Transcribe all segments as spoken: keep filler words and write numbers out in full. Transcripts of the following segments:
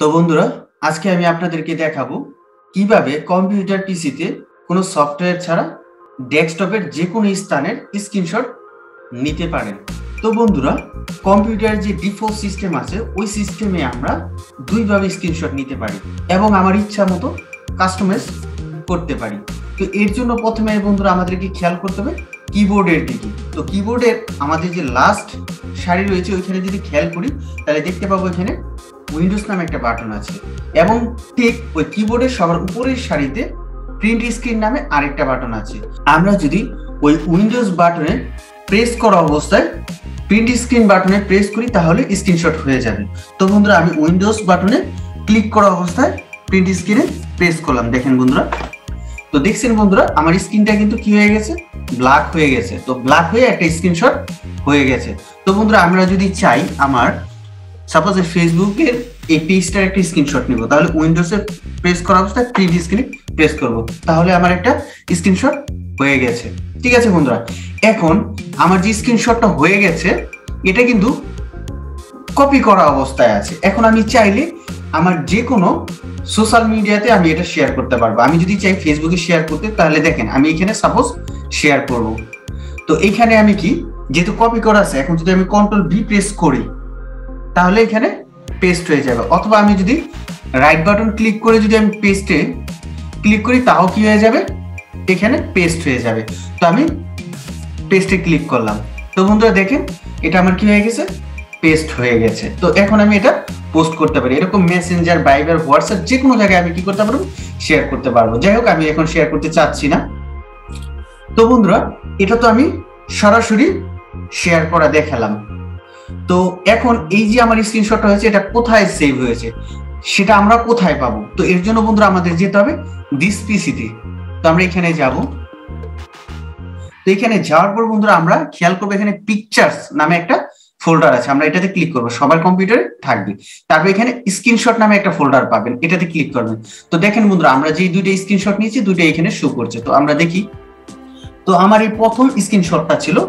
तो बंधुरा आज के आपनादेरके देखाबो किभाबे कम्पिউটার পিসিতে কোনো সফটওয়্যার ছাড়া ডেস্কটপের যে কোনো স্থানের স্ক্রিনশট নিতে পারেন। तो बंधुरा कम्पिউटार जो डिफल्ट सिस्टेम आई सिसटेमे दुई भावे स्क्रीनशट नीते पारी एवं आमार इच्छा मतो कस्टमाइज करते पारी। तो एर जोन्नो प्रथमे बंधुरा आमादेरके खेयाल करते होबे कीबोर्डेर दिके। तो कीबोर्डेर आमादेर जे लास्ट सारि रयेछे ओइखाने जोदि खेयाल करी ताहले देखते पाबो एखाने उइंडोज नामे एकटा बाटन आछे एवं ठीक ओइ कीबोर्डेर सबार उपरेर सारिते प्रिंट स्क्रीन नामे आरेकटा बाटन आछे। आमरा जोदि ओइ उइंडोज बाटने प्रेस करा अवस्थाय प्रिंट स्क्रीन बाटने प्रेस करी ताहले स्क्रीनशट हो जाए। तो बंधुरा आमी उइंडोज बाटने क्लिक करा अवस्थाय प्रिंट स्क्रीने प्रेस करलाम। देखें बंधुरा तो देखছেন बंधुरा आमार स्क्रीनटा किन्तु कि हो गेछे ब्लैक हो गेछे। तो ब्लैक हो एकटा स्क्रीनशट हो गेछे। तो बंधुरा आमरा जोदि चाइ आमार सपोज फेसबुकेर ए पेजटार एकटा स्क्रीनशट निब ताहले उइंडोजे प्रेस करा अवस्थाय प्रिंट स्क्रीने प्रेस करब ताहले आमार एकटा स्क्रीनशट हो गेछे। ठीक है बंधुरा एखन आमार जे स्क्रीनशटटा हो गेछे एटा किन्तु कपि करा अवस्थाय आछे। एखन आमी चाइले आमार जे कोनो सोशल मीडियाते आमी एटा शेयर करते पारबो। आमी जोदि चाइ फेसबुके शेयर करते ताहले देखें आमी एखाने सपोज शेयर करब। तो एखाने आमी कि जेहेतु कपि करा आछे एखन जोदि आमी कंट्रोल भि प्रेस करी ताहले एखाने पेस्ट हो जाबे अथवा आमी जोदि राइट बाटन क्लिक करे जोदि आमी पेस्टे क्लिक करी ताओ कि हो जाबे एखाने पेस्ट हो जाबे। तो आमी पेस्टे क्लिक करलाम। तो बंधुरा देखें एटा आमार कि हो गेछे पेस्ट हो गेछे। तो एखन आमी एटा पोस्ट करते पारी एरकम मेसेंजर वाइबर व्हाट्सएप जे कोनो जायगाय आमी कि करते पारबो शेयर करते पारबो। जाई होक आमी एखन शेयर करते चाচ্ছি না। तो बंधुरा एटा तो आमी সরাসরি शेयर করা দেখালাম। তো এখন এই যে আমার স্ক্রিনশট হয়েছে এটা কোথায় সেভ হয়েছে সেটা আমরা কোথায় পাবো। তো এর জন্য বন্ধুরা আমাদের যেতে হবে দিস পিসিতে। তো আমরা এখানে যাব। तो जावर पर बंधुरा ख्याल करब पिक्चार्स नामे एक फोल्डार आछे क्लिक करब सबार कम्पिउटारे थाकबे। तारपर एखाने स्क्रीनशट नामे एक फोल्डार पाबेन एटाते क्लिक करबेन। तो देखें बंधुरा आमरा जे दुइटा स्क्रीनशट नियेछि दुइटा एखाने शो करछे। तो आमरा देखी तो आमार एई प्रथम स्क्रीनशटटा छिलो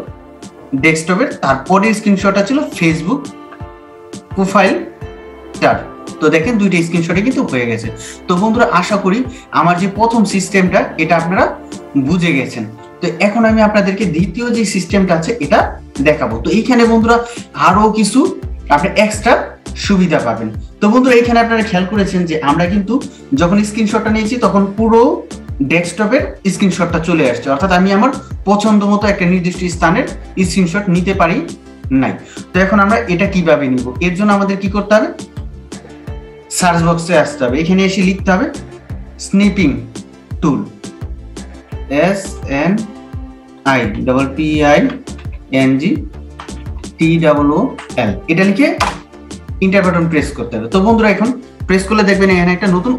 डेस्कटपेर तारपरेर स्क्रीनशटटा छिलो फेसबुक प्रोफाइल टार। तो देखें दुइटा स्क्रीनशटे किन्तु हये गेछे। तो बंधुरा आशा करी आमार जे प्रथम सिस्टेमटा एटा आपनारा बुझे गेछेन। तो এখন আমি আপনাদেরকে দ্বিতীয় যে সিস্টেমটা আছে এটা দেখাবো। তো এইখানে বন্ধুরা আরো কিছু আপনি এক্সট্রা সুবিধা পাবেন। তো বন্ধুরা এইখানে আপনারা খেয়াল করেছেন যে আমরা কিন্তু যখন স্ক্রিনশটটা নিয়েছি তখন পুরো ডেস্কটপের স্ক্রিনশটটা চলে আসছে অর্থাৎ আমি আমার পছন্দমতো একটা নির্দিষ্ট স্থানের স্ক্রিনশট নিতে পারি নাই। তো এখন আমরা এটা কিভাবে নিব এর জন্য আমাদের কি করতে হবে সার্চ বক্সে আসতে হবে। এখানে এসে লিখতে হবে snipping tool S N I P P I N G T O O L এটা লিখে এন্টার বাটন প্রেস করতে হবে। তো বন্ধুরা এখন প্রেস করলে দেখবেন এখানে একটা নতুন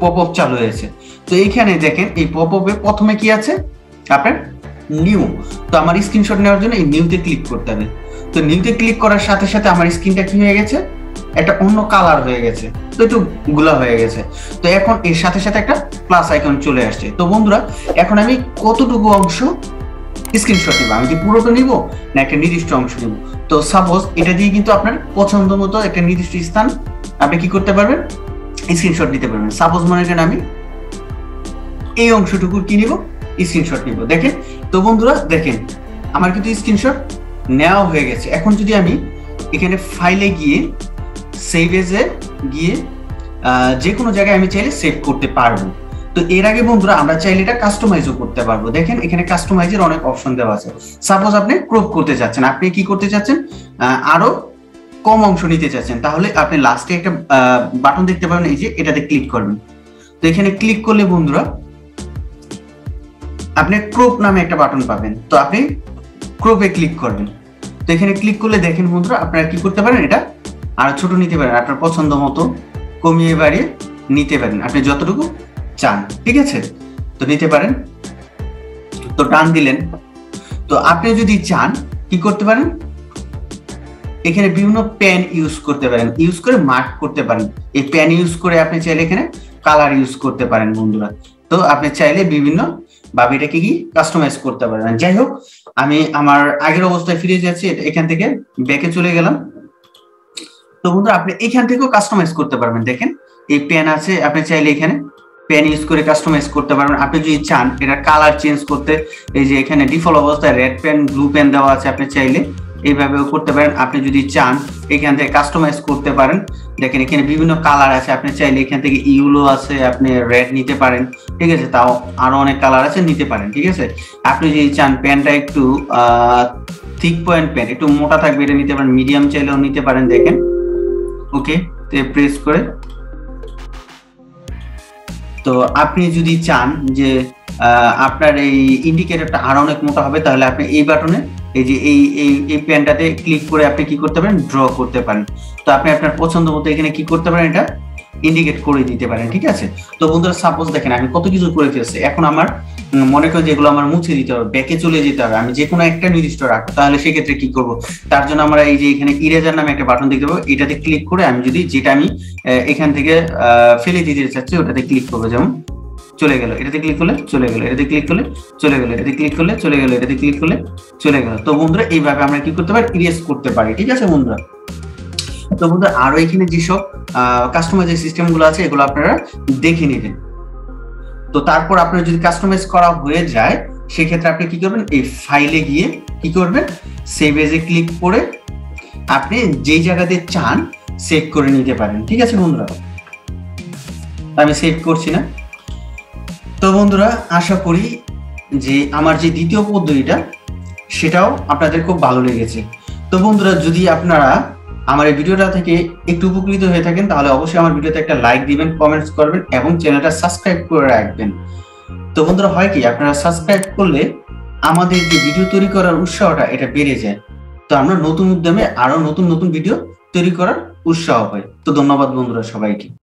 পপআপ চালু হয়েছে। তো এইখানে দেখেন এই পপআপে প্রথমে কি আছে আপনার নিউ। তো আমার স্ক্রিনশট নেওয়ার জন্য এই নিউতে ক্লিক করতে হবে। তো নিউতে ক্লিক করার সাথে সাথে আমার স্ক্রিনটা কি হয়ে গেছে একটা অন্য কালার হয়ে গেছে। তো একটু গুলা হয়ে গেছে। তো এখন এর সাথে সাথে একটা প্লাস আইকন চলে আসছে। তো বন্ধুরা এখন আমি কতটুকু অংশ স্ক্রিনশট নিব আমি কি পুরোটা নিব না একটা নির্দিষ্ট অংশ নিব। তো সাপোজ এটা দিয়ে কিন্তু আপনার পছন্দ মতো একটা নির্দিষ্ট স্থান আপনি কি করতে পারবেন স্ক্রিনশট নিতে পারবেন। সাপোজ মনে করেন আমি এই অংশটুকু কি নিব স্ক্রিনশট নিব। দেখেন তো বন্ধুরা দেখেন আমার কিন্তু স্ক্রিনশট নেওয়া হয়ে গেছে। এখন যদি আমি এখানে ফাইলে গিয়ে सेव एज ए গিয়ে যে কোনো জায়গায় আমি চাইলে সেভ করতে পারবো। তো এর আগে বন্ধুরা আমরা চাইলে এটা কাস্টমাইজও করতে পারবো। দেখেন এখানে কাস্টমাইজের অনেক অপশন দেওয়া আছে। সাপোজ আপনি ক্রপ করতে যাচ্ছেন আপনি কি করতে যাচ্ছেন আরো কম অংশ নিতে যাচ্ছেন তাহলে আপনি লাস্টে একটা বাটন দেখতে পাবেন এই যে এটাতে ক্লিক করবেন। তো এখানে ক্লিক করলে বন্ধুরা আপনি ক্রপ নামে একটা বাটন পাবেন। তো আপনি ক্রপে ক্লিক করবেন। তো এখানে ক্লিক করলে দেখেন বন্ধুরা আপনারা কি করতে পারেন এটা আর ছোট নিতে পারেন আপনার পছন্দ মতো কমিয়ে বাড়িয়ে নিতে পারেন আপনি যতটুকু চান। ঠিক আছে তো নিতে পারেন। তো টান দিলেন। তো আপনি যদি চান কি করতে পারেন এখানে বিভিন্ন প্যান ইউজ করতে পারেন ইউজ করে মার্ক করতে পারেন। এই প্যান ইউজ করে আপনি চাইলে এখানে কালার ইউজ করতে পারেন বন্ধুরা। তো আপনি চাইলে বিভিন্ন ভাবে এটাকে কি কাস্টমাইজ করতে পারেন। যাই হোক আমি আমার আগের অবস্থায় ফিরে যাচ্ছি এখান থেকে ব্যাকে চলে গেলাম। तो বন্ধুরা আপনি এখান থেকেও কাস্টমাইজ করতে পারবেন। দেখেন এই পেন আছে, আপনি চাইলে এখানে পেন ইউজ করে কাস্টমাইজ করতে পারবেন। আপনি যদি চান এটা কালার চেঞ্জ করতে, এই যে এখানে ডিফল্ট অবস্থায় রেড পেন ব্লু পেন দেওয়া আছে, আপনি চাইলে এইভাবেও করতে পারেন। আপনি যদি চান এখান থেকে কাস্টমাইজ করতে পারেন। দেখেন এখানে বিভিন্ন কালার আছে, আপনি চাইলে এখান থেকে ইউলো আছে, আপনি রেড নিতে পারেন, ঠিক আছে। তাও আরো অনেক কালার আছে, নিতে পারেন, ঠিক আছে। আপনি যদি চান পেনটা একটু থিক পয়েন্ট পেন একটু মোটা থাকবে, এটা নিতে পারেন। মিডিয়াম চাইলেও নিতে পারেন। দেখেন ওকে তে প্রেস করে, তো আপনি যদি চান যে আপনার এই ইন্ডিকেটরটা আরো অনেক মোটা হবে, তাহলে আপনি এই বাটনে এই যে এই এই পেনটাতে ক্লিক করে আপনি কি করতে পারেন, ড্র করতে পারেন। তো আপনি আপনার পছন্দ মতো এখানে কি করতে পারেন, এটা ইন্ডিকেট করে দিতে পারেন, ঠিক আছে। তো বন্ধুরা সাপোজ দেখেন আমি কত কিছু করে ফেলছি, এখন আমার মনে করেন যেগুলো আমার মুছে দিতে হবে, ব্যাকে চলে যেতে হবে, আমি যে কোনো একটা নির্দিষ্ট রাখবো, তাহলে সেক্ষেত্রে কি করবো, তার জন্য আমরা এই যে এখানে ইরেজার নামে একটা বাটন দেখতে পাবো, এটাতে ক্লিক করে আমি যদি যেটা আমি এখান থেকে ফেলে দিতে চাচ্ছি ওটাতে ক্লিক করবো। যেমন চলে গেল, এটাতে ক্লিক করলে চলে গেল, এটাতে ক্লিক করলে চলে গেল, এটাতে ক্লিক করলে চলে গেল, এটাতে ক্লিক করলে চলে গেল। তো বন্ধুরা এইভাবে আমরা কি করতে পারি, ইরেজ করতে পারি, ঠিক আছে বন্ধুরা। তো বন্ধুরা আরো এখানে যেসব কাস্টমাইজের সিস্টেম গুলো আছে এগুলো আপনারা দেখে নিবেন। তো তারপর আপনার যদি কাস্টমাইজ করা হয়ে যায়, সেক্ষেত্রে আপনি কি করবেন, এই ফাইলে গিয়ে কি করবেন, সেভ এজে ক্লিক করে আপনি যেই জায়গাতে চান সেভ করে নিতে পারেন, ঠিক আছে বন্ধুরা। আমি সেভ করছি না। তো বন্ধুরা আশা করি যে আমার যে দ্বিতীয় পদ্ধতিটা সেটাও আপনাদের খুব ভালো লেগেছে। তো বন্ধুরা যদি আপনারা আমার এই ভিডিওটা থেকে একটু উপকৃত হয়ে থাকেন, তাহলে অবশ্যই আমার ভিডিওতে একটা লাইক দিবেন, কমেন্টস করবেন এবং চ্যানেলটা সাবস্ক্রাইব করে রাখবেন। তো বন্ধুরা হয় কি, আপনারা সাবস্ক্রাইব করলে আমাদের যে ভিডিও তৈরি করার উৎসাহটা এটা বেড়ে যায়। তো আমরা নতুন উদ্যমে আরো নতুন নতুন ভিডিও তৈরি করার উৎসাহ হয়। তো ধন্যবাদ বন্ধুরা সবাইকে।